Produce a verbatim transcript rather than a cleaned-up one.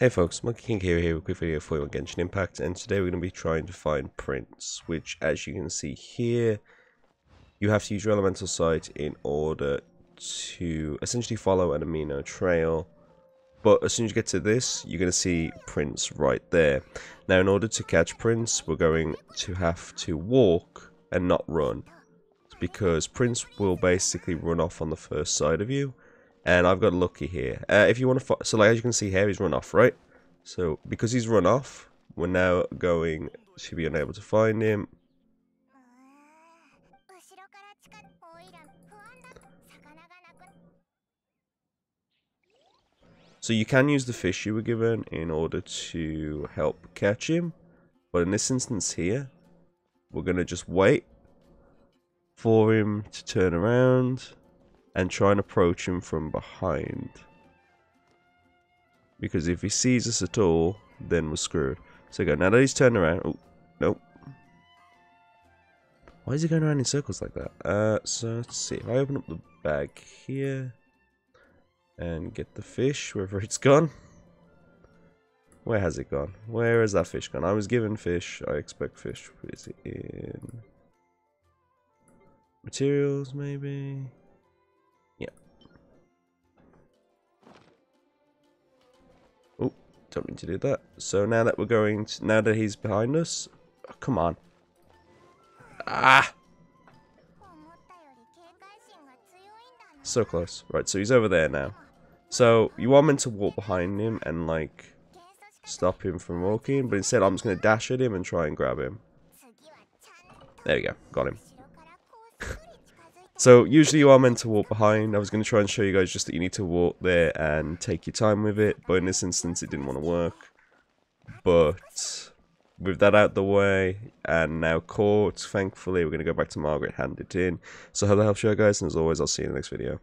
Hey folks, Monkey King here, here with a quick video for you on Genshin Impact, and today we're going to be trying to find Prince, which as you can see here, you have to use your elemental sight in order to essentially follow an amino trail, but as soon as you get to this, you're going to see Prince right there. Now in order to catch Prince, we're going to have to walk and not run, because Prince will basically run off on the first side of you. And I've got Lucky here. Uh, if you want to, so like as you can see here, he's run off, right? So because he's run off, we're now going to be unable to find him. So you can use the fish you were given in order to help catch him, but in this instance here, we're gonna just wait for him to turn around and try and approach him from behind. Because if he sees us at all, then we're screwed. So go, now that he's turned around, oh, nope. Why is he going around in circles like that? Uh, so let's see, if I open up the bag here, and get the fish, wherever it's gone. Where has it gone? Where has that fish gone? I was given fish, I expect fish. Is it in materials, maybe? Don't mean to do that. So now that we're going to, now that he's behind us, oh, come on. Ah! So close. Right, so he's over there now. So you are meant to walk behind him and like stop him from walking, but instead I'm just going to dash at him and try and grab him. There we go. Got him. So usually you are meant to walk behind. I was going to try and show you guys just that you need to walk there and take your time with it, but in this instance it didn't want to work. But with that out the way and now caught, thankfully we're going to go back to Margaret handed in. So I hope that helps you guys, and as always I'll see you in the next video.